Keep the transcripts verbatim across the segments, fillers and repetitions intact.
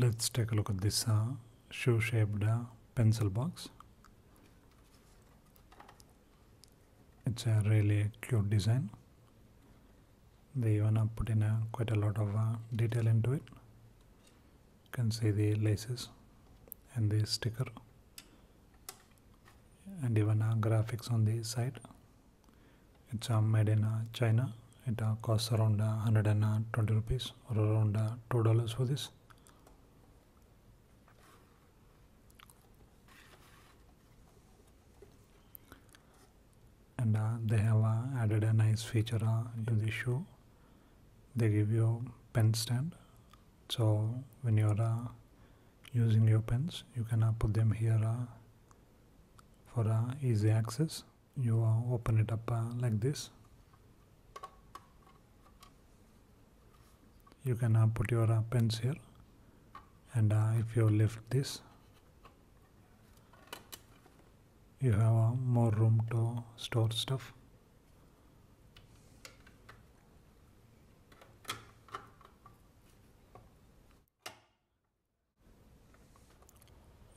Let's take a look at this uh, shoe-shaped uh, pencil box. It's a really cute design. They even uh, put in uh, quite a lot of uh, detail into it. You can see the laces and the sticker and even uh, graphics on the side. It's uh, made in uh, China. It uh, costs around uh, one hundred twenty rupees or around uh, two dollars for this. And uh, they have uh, added a nice feature uh, to the shoe. They give you pen stand, so when you're uh, using your pens, you can uh, put them here uh, for uh, easy access. You uh, open it up uh, like this. You can uh, put your uh, pens here, and uh, if you lift this, you have uh, more room to store stuff.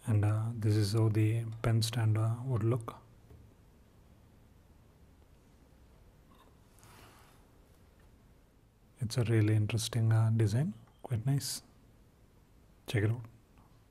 And uh, this is how the pen stand uh, would look. It's a really interesting uh, design, quite nice. Check it out.